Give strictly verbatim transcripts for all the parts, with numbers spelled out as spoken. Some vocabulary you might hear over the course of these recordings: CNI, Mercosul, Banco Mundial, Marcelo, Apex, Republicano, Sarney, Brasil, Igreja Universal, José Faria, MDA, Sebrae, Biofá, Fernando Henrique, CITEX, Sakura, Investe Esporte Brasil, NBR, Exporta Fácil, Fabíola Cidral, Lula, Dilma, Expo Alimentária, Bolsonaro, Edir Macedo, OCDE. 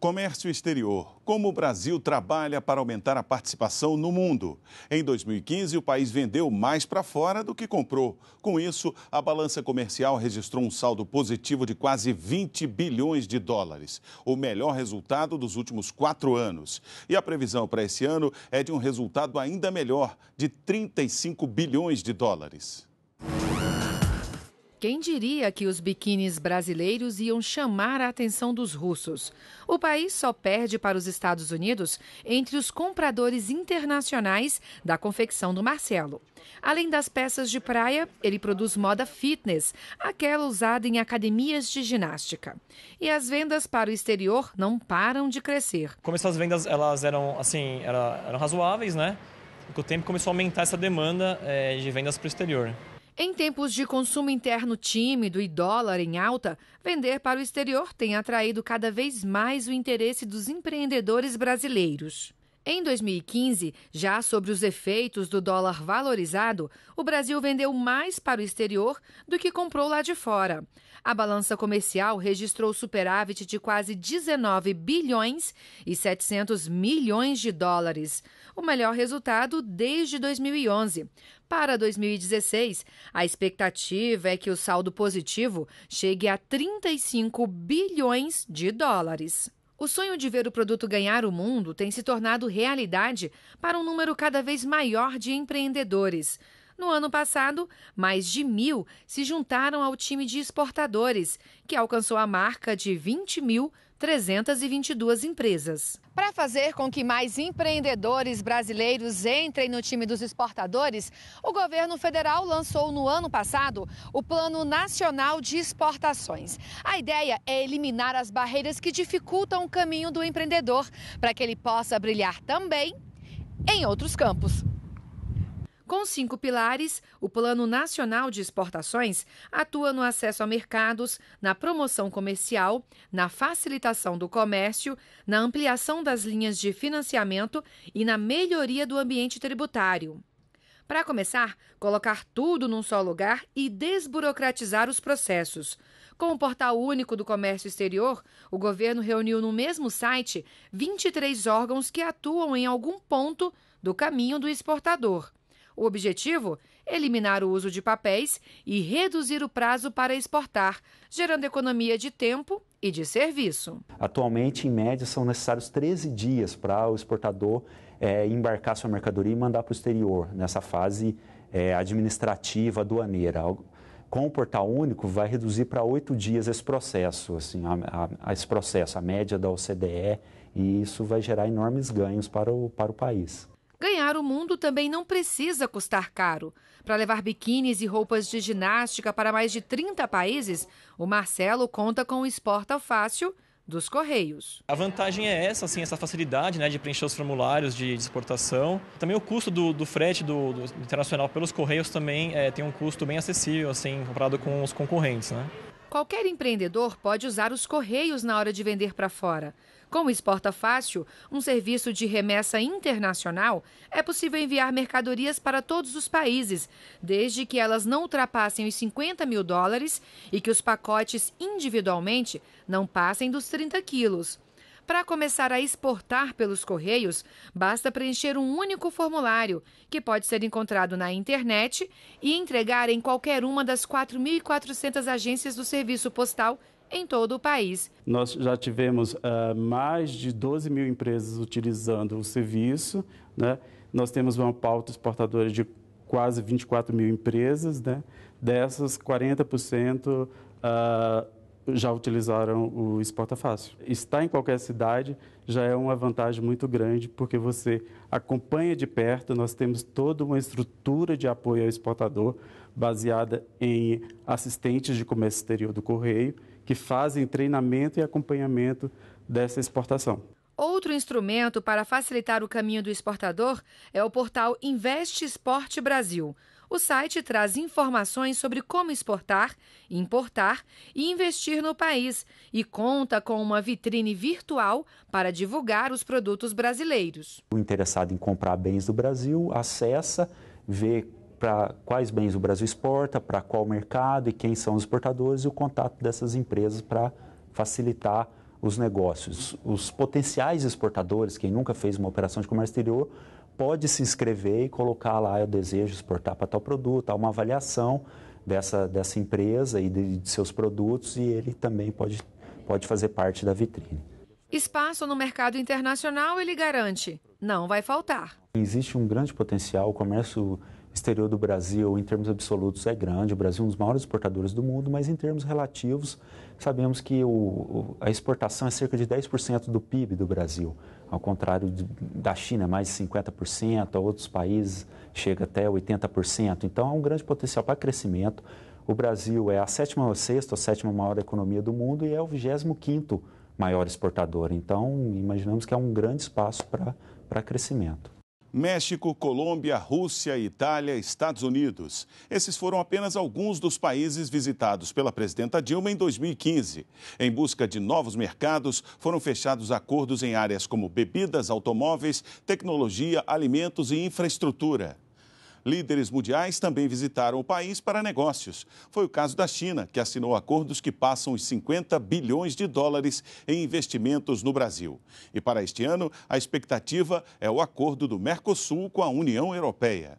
Comércio exterior. Como o Brasil trabalha para aumentar a participação no mundo. Em dois mil e quinze, o país vendeu mais para fora do que comprou. Com isso, a balança comercial registrou um saldo positivo de quase vinte bilhões de dólares, o melhor resultado dos últimos quatro anos. E a previsão para esse ano é de um resultado ainda melhor, de trinta e cinco bilhões de dólares. Quem diria que os biquínis brasileiros iam chamar a atenção dos russos? O país só perde para os Estados Unidos entre os compradores internacionais da confecção do Marcelo. Além das peças de praia, ele produz moda fitness, aquela usada em academias de ginástica. E as vendas para o exterior não param de crescer. Começou as vendas, elas eram, assim, eram, eram razoáveis, né? Com o tempo começou a aumentar essa demanda é, de vendas para o exterior. Em tempos de consumo interno tímido e dólar em alta, vender para o exterior tem atraído cada vez mais o interesse dos empreendedores brasileiros. Em dois mil e quinze, já sobre os efeitos do dólar valorizado, o Brasil vendeu mais para o exterior do que comprou lá de fora. A balança comercial registrou superávit de quase dezenove bilhões e setecentos milhões de dólares, o melhor resultado desde dois mil e onze. Para dois mil e dezesseis, a expectativa é que o saldo positivo chegue a trinta e cinco bilhões de dólares. O sonho de ver o produto ganhar o mundo tem se tornado realidade para um número cada vez maior de empreendedores. No ano passado, mais de mil se juntaram ao time de exportadores, que alcançou a marca de vinte mil trezentas e vinte e duas empresas. Para fazer com que mais empreendedores brasileiros entrem no time dos exportadores, o governo federal lançou no ano passado o Plano Nacional de Exportações. A ideia é eliminar as barreiras que dificultam o caminho do empreendedor, para que ele possa brilhar também em outros campos. Com cinco pilares, o Plano Nacional de Exportações atua no acesso a mercados, na promoção comercial, na facilitação do comércio, na ampliação das linhas de financiamento e na melhoria do ambiente tributário. Para começar, colocar tudo num só lugar e desburocratizar os processos. Com o Portal Único do Comércio Exterior, o governo reuniu no mesmo site vinte e três órgãos que atuam em algum ponto do caminho do exportador. O objetivo? Eliminar o uso de papéis e reduzir o prazo para exportar, gerando economia de tempo e de serviço. Atualmente, em média, são necessários treze dias para o exportador é, embarcar sua mercadoria e mandar para o exterior, nessa fase é, administrativa, aduaneira. Com o Portal Único, vai reduzir para oito dias esse processo, assim, a, a, esse processo, a média da O C D E, e isso vai gerar enormes ganhos para o, para o país. Ganhar o mundo também não precisa custar caro. Para levar biquínis e roupas de ginástica para mais de trinta países, o Marcelo conta com o Exporta Fácil dos Correios. A vantagem é essa, assim, essa facilidade, né, de preencher os formulários de, de exportação. Também o custo do, do frete do, do internacional pelos Correios também é, tem um custo bem acessível, assim, comparado com os concorrentes, né? Qualquer empreendedor pode usar os Correios na hora de vender para fora. Com o Exporta Fácil, um serviço de remessa internacional, é possível enviar mercadorias para todos os países, desde que elas não ultrapassem os cinquenta mil dólares e que os pacotes individualmente não passem dos trinta quilos. Para começar a exportar pelos Correios, basta preencher um único formulário, que pode ser encontrado na internet e entregar em qualquer uma das quatro mil e quatrocentas agências do serviço postal em todo o país. Nós já tivemos uh, mais de doze mil empresas utilizando o serviço, né? Nós temos uma pauta exportadora de quase vinte e quatro mil empresas, né? Dessas, quarenta por cento uh, já utilizaram o Exporta Fácil. Estar em qualquer cidade já é uma vantagem muito grande, porque você acompanha de perto. Nós temos toda uma estrutura de apoio ao exportador, baseada em assistentes de comércio exterior do Correio, que fazem treinamento e acompanhamento dessa exportação. Outro instrumento para facilitar o caminho do exportador é o portal Investe Esporte Brasil. O site traz informações sobre como exportar, importar e investir no país e conta com uma vitrine virtual para divulgar os produtos brasileiros. O interessado em comprar bens do Brasil acessa, vê para quais bens o Brasil exporta, para qual mercado e quem são os exportadores, e o contato dessas empresas para facilitar os negócios. Os potenciais exportadores, quem nunca fez uma operação de comércio exterior, pode se inscrever e colocar lá, eu desejo exportar para tal produto, há uma avaliação dessa, dessa empresa e de, de seus produtos, e ele também pode, pode fazer parte da vitrine. Espaço no mercado internacional, ele garante, não vai faltar. Existe um grande potencial, o comércio exterior do Brasil, em termos absolutos, é grande. O Brasil é um dos maiores exportadores do mundo, mas em termos relativos, sabemos que o, a exportação é cerca de dez por cento do P I B do Brasil, ao contrário da China, mais de cinquenta por cento, a outros países chega até oitenta por cento. Então, há um grande potencial para crescimento. O Brasil é a sétima, a sexta, a sétima maior economia do mundo e é o vigésimo quinto maior exportador. Então, imaginamos que há um grande espaço para, para crescimento. México, Colômbia, Rússia, Itália, Estados Unidos. Esses foram apenas alguns dos países visitados pela presidenta Dilma em dois mil e quinze. Em busca de novos mercados, foram fechados acordos em áreas como bebidas, automóveis, tecnologia, alimentos e infraestrutura. Líderes mundiais também visitaram o país para negócios. Foi o caso da China, que assinou acordos que passam os cinquenta bilhões de dólares em investimentos no Brasil. E para este ano, a expectativa é o acordo do Mercosul com a União Europeia.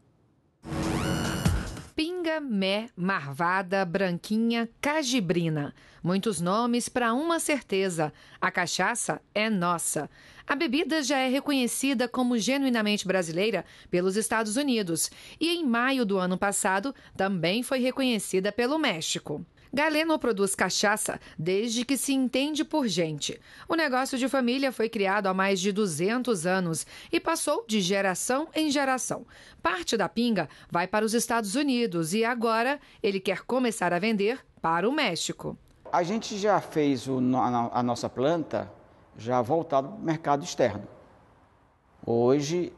Pinga, mé, marvada, branquinha, cajibrina. Muitos nomes para uma certeza. A cachaça é nossa. A bebida já é reconhecida como genuinamente brasileira pelos Estados Unidos e, em maio do ano passado, também foi reconhecida pelo México. Galeno produz cachaça desde que se entende por gente. O negócio de família foi criado há mais de duzentos anos e passou de geração em geração. Parte da pinga vai para os Estados Unidos e agora ele quer começar a vender para o México. A gente já fez o, a nossa planta já voltado para o mercado externo. Hoje,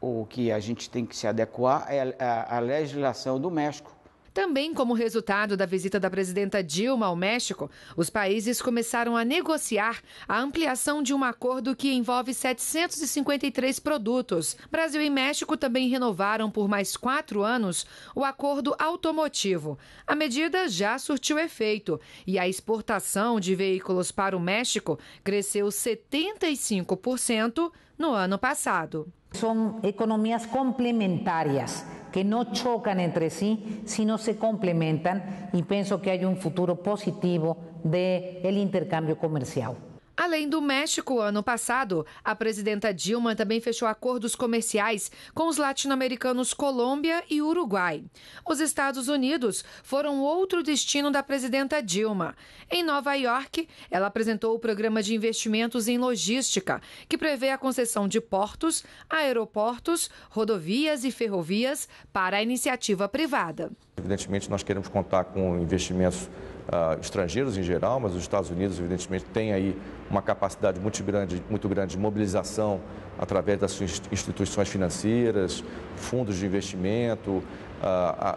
o que a gente tem que se adequar é a, a legislação do México. Também como resultado da visita da presidenta Dilma ao México, os países começaram a negociar a ampliação de um acordo que envolve setecentos e cinquenta e três produtos. Brasil e México também renovaram por mais quatro anos o acordo automotivo. A medida já surtiu efeito e a exportação de veículos para o México cresceu setenta e cinco por cento no ano passado. São economias complementares, que não chocam entre si, sino se complementam, e penso que há um futuro positivo do intercâmbio comercial. Além do México, ano passado, a presidenta Dilma também fechou acordos comerciais com os latino-americanos Colômbia e Uruguai. Os Estados Unidos foram outro destino da presidenta Dilma. Em Nova York, ela apresentou o programa de investimentos em logística, que prevê a concessão de portos, aeroportos, rodovias e ferrovias para a iniciativa privada. Evidentemente, nós queremos contar com investimentos Uh, estrangeiros em geral, mas os Estados Unidos, evidentemente, tem aí uma capacidade muito grande, muito grande de mobilização através das suas instituições financeiras, fundos de investimento, uh,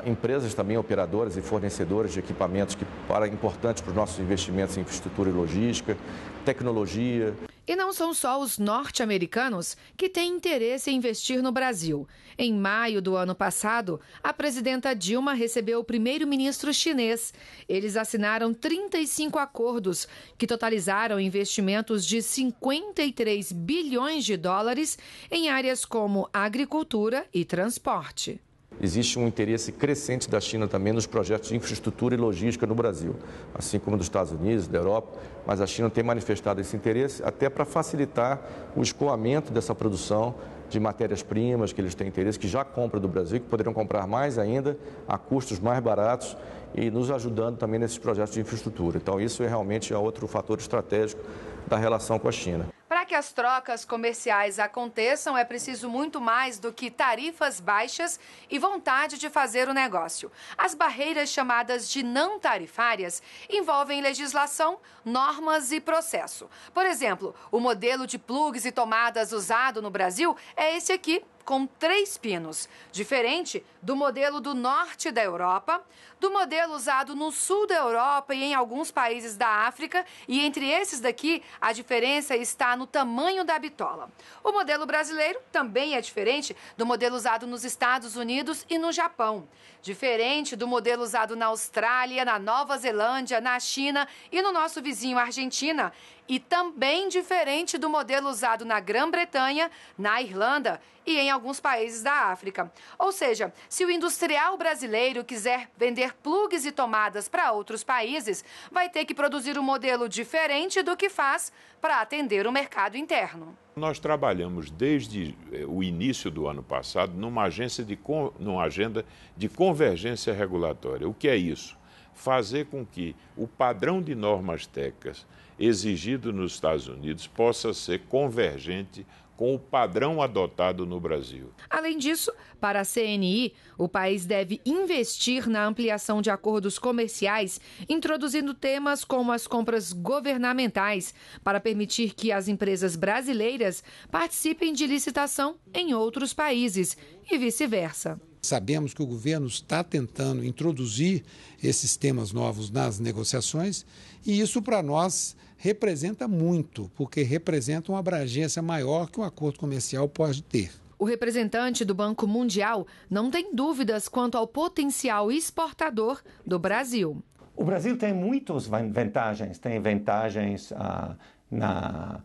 uh, empresas também operadoras e fornecedoras de equipamentos que para importantes para os nossos investimentos em infraestrutura e logística, tecnologia. E não são só os norte-americanos que têm interesse em investir no Brasil. Em maio do ano passado, a presidenta Dilma recebeu o primeiro-ministro chinês. Eles assinaram trinta e cinco acordos, que totalizaram investimentos de cinquenta e três bilhões de dólares em áreas como agricultura e transporte. Existe um interesse crescente da China também nos projetos de infraestrutura e logística no Brasil, assim como dos Estados Unidos, da Europa, mas a China tem manifestado esse interesse até para facilitar o escoamento dessa produção de matérias-primas que eles têm interesse, que já compram do Brasil, que poderiam comprar mais ainda a custos mais baratos e nos ajudando também nesses projetos de infraestrutura. Então, isso é realmente outro fator estratégico da relação com a China. Para que as trocas comerciais aconteçam, é preciso muito mais do que tarifas baixas e vontade de fazer o negócio. As barreiras chamadas de não tarifárias envolvem legislação, normas e processo. Por exemplo, o modelo de plugs e tomadas usado no Brasil é esse aqui, com três pinos, diferente do modelo do norte da Europa, do modelo usado no sul da Europa e em alguns países da África, e entre esses daqui, a diferença está no tamanho da bitola. O modelo brasileiro também é diferente do modelo usado nos Estados Unidos e no Japão, diferente do modelo usado na Austrália, na Nova Zelândia, na China e no nosso vizinho Argentina, e também diferente do modelo usado na Grã-Bretanha, na Irlanda e em alguns países da África. Ou seja, se o industrial brasileiro quiser vender plugs e tomadas para outros países, vai ter que produzir um modelo diferente do que faz para atender o mercado interno. Nós trabalhamos desde o início do ano passado numa, agência de, numa agenda de convergência regulatória. O que é isso? Fazer com que o padrão de normas técnicas exigido nos Estados Unidos possa ser convergente com o padrão adotado no Brasil. Além disso, para a C N I, o país deve investir na ampliação de acordos comerciais, introduzindo temas como as compras governamentais, para permitir que as empresas brasileiras participem de licitação em outros países e vice-versa. Sabemos que o governo está tentando introduzir esses temas novos nas negociações e isso para nós representa muito, porque representa uma abrangência maior que um acordo comercial pode ter. O representante do Banco Mundial não tem dúvidas quanto ao potencial exportador do Brasil. O Brasil tem muitas vantagens, tem vantagens ah, na,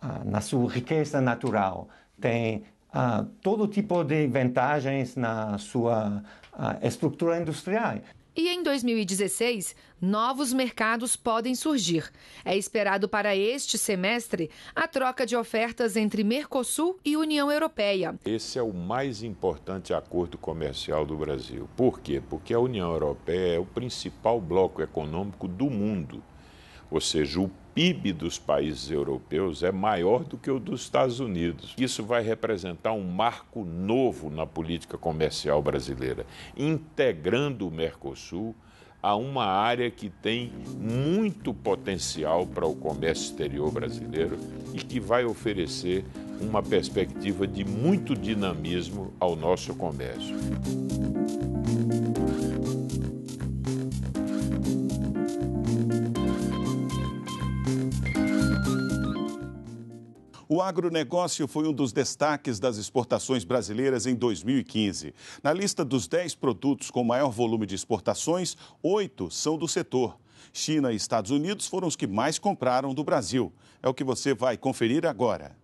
ah, na sua riqueza natural, tem ah, todo tipo de vantagens na sua ah, estrutura industrial. E em dois mil e dezesseis, novos mercados podem surgir. É esperado para este semestre a troca de ofertas entre Mercosul e União Europeia. Esse é o mais importante acordo comercial do Brasil. Por quê? Porque a União Europeia é o principal bloco econômico do mundo. Ou seja, o P I B dos países europeus é maior do que o dos Estados Unidos. Isso vai representar um marco novo na política comercial brasileira, integrando o Mercosul a uma área que tem muito potencial para o comércio exterior brasileiro e que vai oferecer uma perspectiva de muito dinamismo ao nosso comércio. O agronegócio foi um dos destaques das exportações brasileiras em dois mil e quinze. Na lista dos dez produtos com maior volume de exportações, oito são do setor. China e Estados Unidos foram os que mais compraram do Brasil. É o que você vai conferir agora.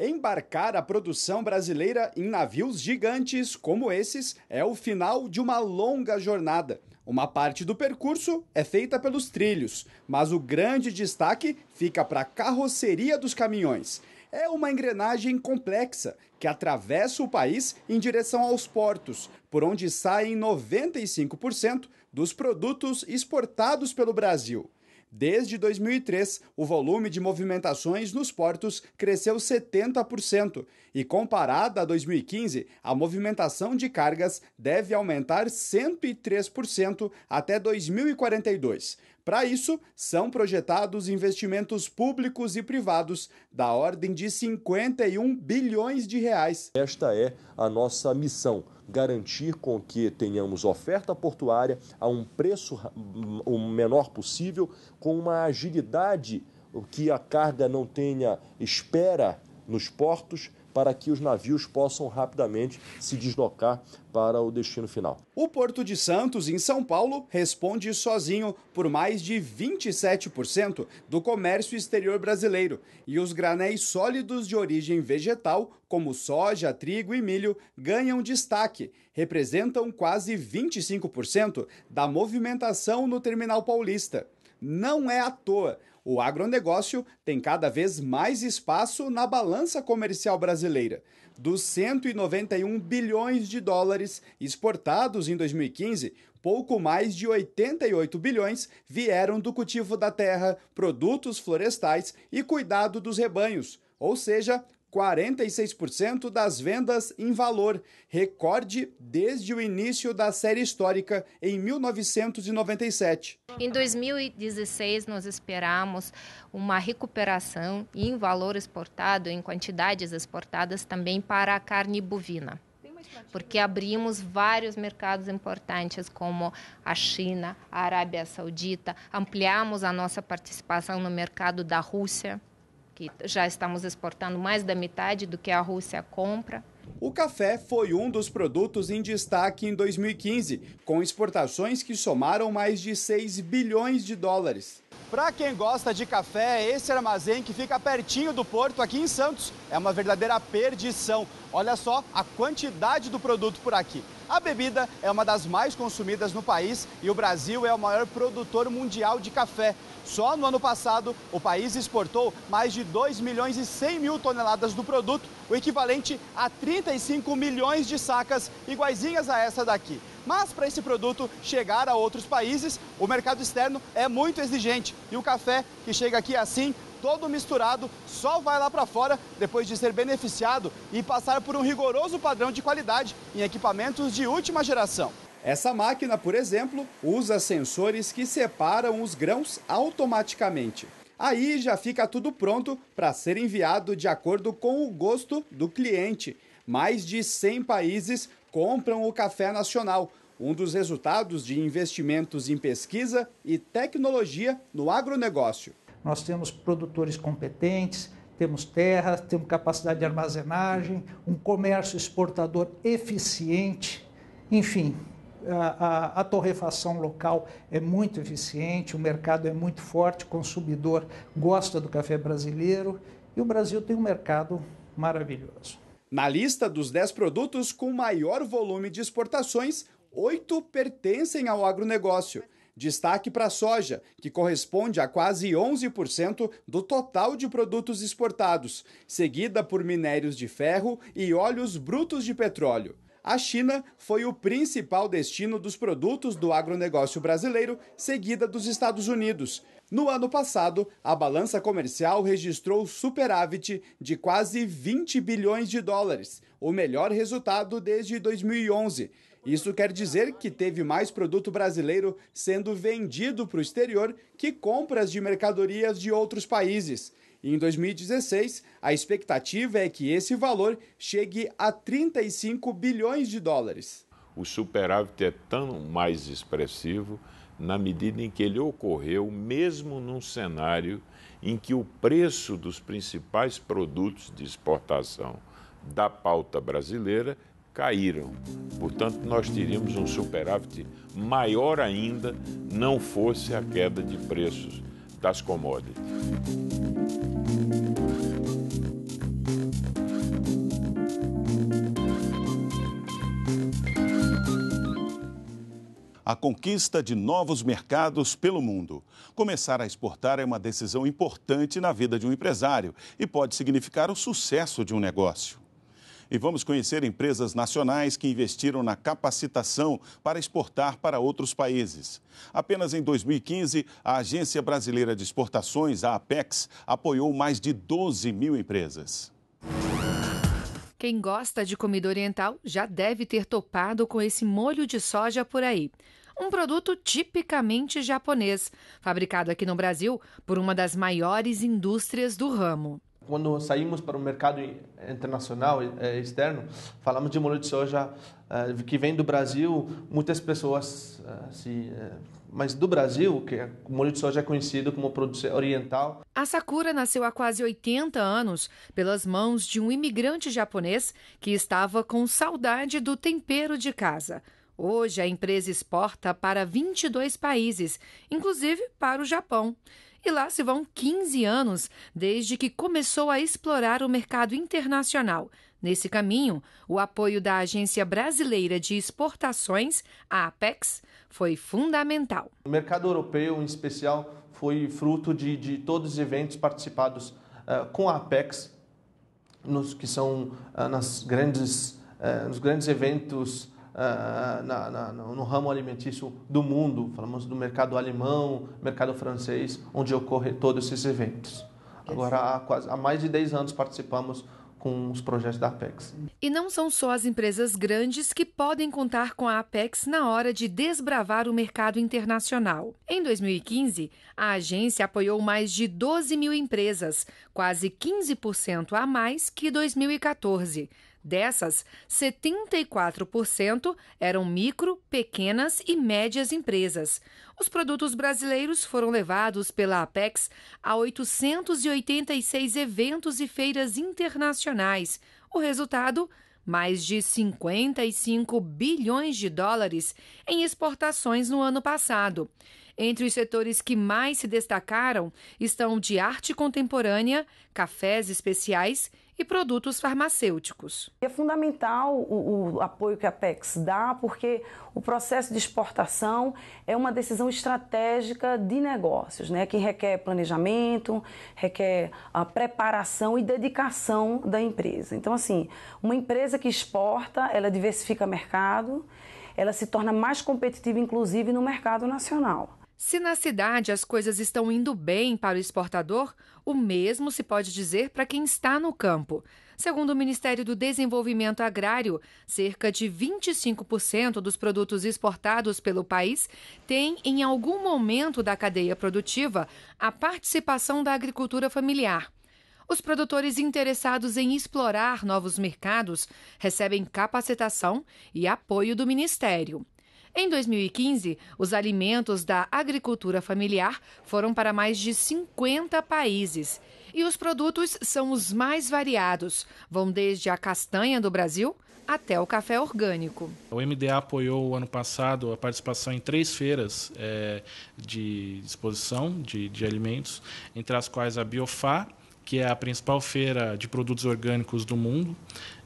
Embarcar a produção brasileira em navios gigantes como esses é o final de uma longa jornada. Uma parte do percurso é feita pelos trilhos, mas o grande destaque fica para a carroceria dos caminhões. É uma engrenagem complexa que atravessa o país em direção aos portos, por onde saem noventa e cinco por cento dos produtos exportados pelo Brasil. Desde dois mil e três, o volume de movimentações nos portos cresceu setenta por cento e, comparada a dois mil e quinze, a movimentação de cargas deve aumentar cento e três por cento até dois mil e quarenta e dois. Para isso, são projetados investimentos públicos e privados da ordem de cinquenta e um bilhões de reais. Esta é a nossa missão, garantir com que tenhamos oferta portuária a um preço o menor possível, com uma agilidade, que a carga não tenha espera nos portos, para que os navios possam rapidamente se deslocar para o destino final. O Porto de Santos, em São Paulo, responde sozinho por mais de vinte e sete por cento do comércio exterior brasileiro. E os granéis sólidos de origem vegetal, como soja, trigo e milho, ganham destaque. Representam quase vinte e cinco por cento da movimentação no terminal paulista. Não é à toa. O agronegócio tem cada vez mais espaço na balança comercial brasileira. Dos cento e noventa e um bilhões de dólares exportados em dois mil e quinze, pouco mais de oitenta e oito bilhões vieram do cultivo da terra, produtos florestais e cuidado dos rebanhos, ou seja, quarenta e seis por cento das vendas em valor, recorde desde o início da série histórica em mil novecentos e noventa e sete. Em dois mil e dezesseis, nós esperamos uma recuperação em valor exportado, em quantidades exportadas também para a carne bovina, porque abrimos vários mercados importantes como a China, a Arábia Saudita, ampliamos a nossa participação no mercado da Rússia, que já estamos exportando mais da metade do que a Rússia compra. O café foi um dos produtos em destaque em dois mil e quinze, com exportações que somaram mais de seis bilhões de dólares. Para quem gosta de café, esse armazém que fica pertinho do porto aqui em Santos é uma verdadeira perdição. Olha só a quantidade do produto por aqui. A bebida é uma das mais consumidas no país e o Brasil é o maior produtor mundial de café. Só no ano passado, o país exportou mais de dois milhões e cem mil toneladas do produto, o equivalente a trinta e cinco milhões de sacas iguaizinhas a essa daqui. Mas para esse produto chegar a outros países, o mercado externo é muito exigente. E o café que chega aqui assim, todo misturado, só vai lá para fora depois de ser beneficiado e passar por um rigoroso padrão de qualidade em equipamentos de última geração. Essa máquina, por exemplo, usa sensores que separam os grãos automaticamente. Aí já fica tudo pronto para ser enviado de acordo com o gosto do cliente. Mais de cem países compram o café nacional, um dos resultados de investimentos em pesquisa e tecnologia no agronegócio. Nós temos produtores competentes, temos terra, temos capacidade de armazenagem, um comércio exportador eficiente, enfim, a, a, a torrefação local é muito eficiente, o mercado é muito forte, o consumidor gosta do café brasileiro e o Brasil tem um mercado maravilhoso. Na lista dos dez produtos com maior volume de exportações, oito pertencem ao agronegócio. Destaque para a soja, que corresponde a quase onze por cento do total de produtos exportados, seguida por minérios de ferro e óleos brutos de petróleo. A China foi o principal destino dos produtos do agronegócio brasileiro, seguida dos Estados Unidos. No ano passado, a balança comercial registrou superávit de quase vinte bilhões de dólares, o melhor resultado desde dois mil e onze. Isso quer dizer que teve mais produto brasileiro sendo vendido para o exterior que compras de mercadorias de outros países. Em dois mil e dezesseis, a expectativa é que esse valor chegue a trinta e cinco bilhões de dólares. O superávit é tão mais expressivo na medida em que ele ocorreu mesmo num cenário em que o preço dos principais produtos de exportação da pauta brasileira caíram. Portanto, nós teríamos um superávit maior ainda, não fosse a queda de preços das commodities. A conquista de novos mercados pelo mundo. Começar a exportar é uma decisão importante na vida de um empresário e pode significar o sucesso de um negócio. E vamos conhecer empresas nacionais que investiram na capacitação para exportar para outros países. Apenas em dois mil e quinze, a Agência Brasileira de Exportações, a Apex, apoiou mais de doze mil empresas. Quem gosta de comida oriental já deve ter topado com esse molho de soja por aí. Um produto tipicamente japonês, fabricado aqui no Brasil por uma das maiores indústrias do ramo. Quando saímos para o mercado internacional, externo, falamos de molho de soja que vem do Brasil, muitas pessoas, se, mas do Brasil, que o molho de soja é conhecido como produto oriental. A Sakura nasceu há quase oitenta anos pelas mãos de um imigrante japonês que estava com saudade do tempero de casa. Hoje a empresa exporta para vinte e dois países, inclusive para o Japão. E lá se vão quinze anos desde que começou a explorar o mercado internacional. Nesse caminho, o apoio da Agência Brasileira de Exportações, a Apex, foi fundamental. O mercado europeu, em especial, foi fruto de, de todos os eventos participados uh, com a Apex, nos, que são uh, nas grandes, uh, nos grandes eventos Uh, na, na, no ramo alimentício do mundo. Falamos do mercado alemão, mercado francês, onde ocorrem todos esses eventos. Agora, há, quase, há mais de dez anos participamos com os projetos da Apex. E não são só as empresas grandes que podem contar com a Apex na hora de desbravar o mercado internacional. Em dois mil e quinze, a agência apoiou mais de doze mil empresas, quase quinze por cento a mais que dois mil e quatorze. Dessas, setenta e quatro por cento eram micro, pequenas e médias empresas. Os produtos brasileiros foram levados pela Apex a oitocentos e oitenta e seis eventos e feiras internacionais. O resultado, mais de cinquenta e cinco bilhões de dólares em exportações no ano passado. Entre os setores que mais se destacaram estão de arte contemporânea, cafés especiais e produtos farmacêuticos. É fundamental o, o apoio que a Apex dá, porque o processo de exportação é uma decisão estratégica de negócios, né, que requer planejamento, requer a preparação e dedicação da empresa. Então, assim, uma empresa que exporta, ela diversifica mercado, ela se torna mais competitiva, inclusive, no mercado nacional. Se na cidade as coisas estão indo bem para o exportador, o mesmo se pode dizer para quem está no campo. Segundo o Ministério do Desenvolvimento Agrário, cerca de vinte e cinco por cento dos produtos exportados pelo país têm, em algum momento da cadeia produtiva, a participação da agricultura familiar. Os produtores interessados em explorar novos mercados recebem capacitação e apoio do Ministério. Em dois mil e quinze, os alimentos da agricultura familiar foram para mais de cinquenta países. E os produtos são os mais variados. Vão desde a castanha do Brasil até o café orgânico. O M D A apoiou, ano passado, a participação em três feiras é, de exposição de, de alimentos, entre as quais a Biofá, que é a principal feira de produtos orgânicos do mundo,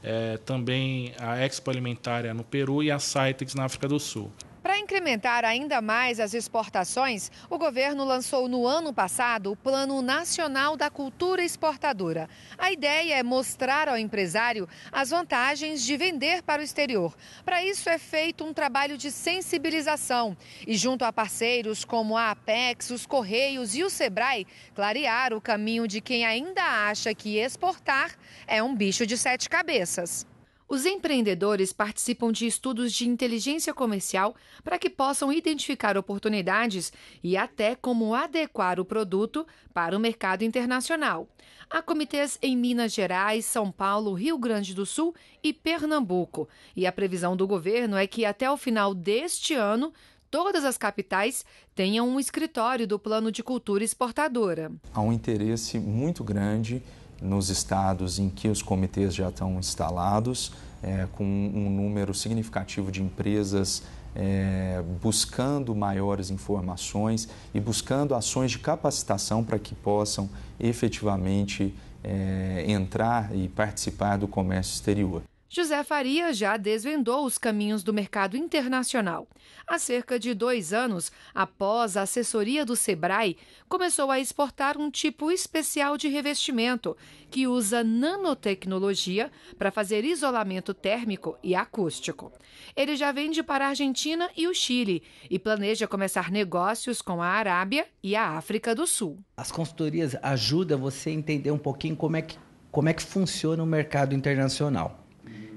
é, também a Expo Alimentária no Peru e a CITEX na África do Sul. Para incrementar ainda mais as exportações, o governo lançou no ano passado o Plano Nacional da Cultura Exportadora. A ideia é mostrar ao empresário as vantagens de vender para o exterior. Para isso é feito um trabalho de sensibilização e junto a parceiros como a Apex, os Correios e o Sebrae, clarear o caminho de quem ainda acha que exportar é um bicho de sete cabeças. Os empreendedores participam de estudos de inteligência comercial para que possam identificar oportunidades e até como adequar o produto para o mercado internacional. Há comitês em Minas Gerais, São Paulo, Rio Grande do Sul e Pernambuco. E a previsão do governo é que até o final deste ano, todas as capitais tenham um escritório do Plano de Cultura Exportadora. Há um interesse muito grande nos estados em que os comitês já estão instalados, é, com um número significativo de empresas é, buscando maiores informações e buscando ações de capacitação para que possam efetivamente é, entrar e participar do comércio exterior. José Faria já desvendou os caminhos do mercado internacional. Há cerca de dois anos, após a assessoria do Sebrae, começou a exportar um tipo especial de revestimento, que usa nanotecnologia para fazer isolamento térmico e acústico. Ele já vende para a Argentina e o Chile e planeja começar negócios com a Arábia e a África do Sul. As consultorias ajudam você a entender um pouquinho como é que, como é que funciona o mercado internacional.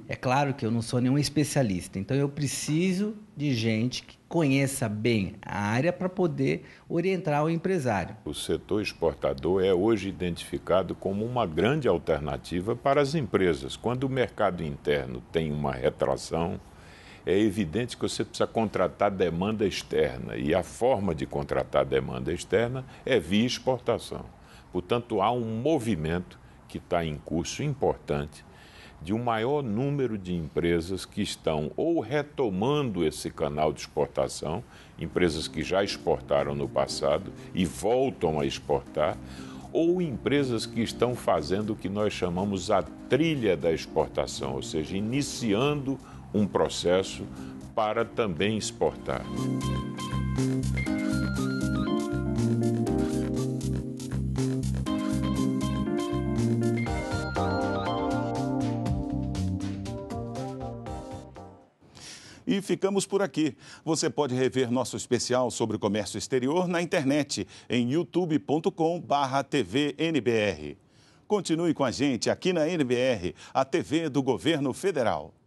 É claro que eu não sou nenhum especialista, então eu preciso de gente que conheça bem a área para poder orientar o empresário. O setor exportador é hoje identificado como uma grande alternativa para as empresas. Quando o mercado interno tem uma retração, é evidente que você precisa contratar demanda externa e a forma de contratar demanda externa é via exportação. Portanto, há um movimento que está em curso importante de um maior número de empresas que estão ou retomando esse canal de exportação, empresas que já exportaram no passado e voltam a exportar, ou empresas que estão fazendo o que nós chamamos a trilha da exportação, ou seja, iniciando um processo para também exportar. E ficamos por aqui. Você pode rever nosso especial sobre o comércio exterior na internet, em youtube ponto com barra T V N B R. Continue com a gente aqui na N B R, a T V do Governo Federal.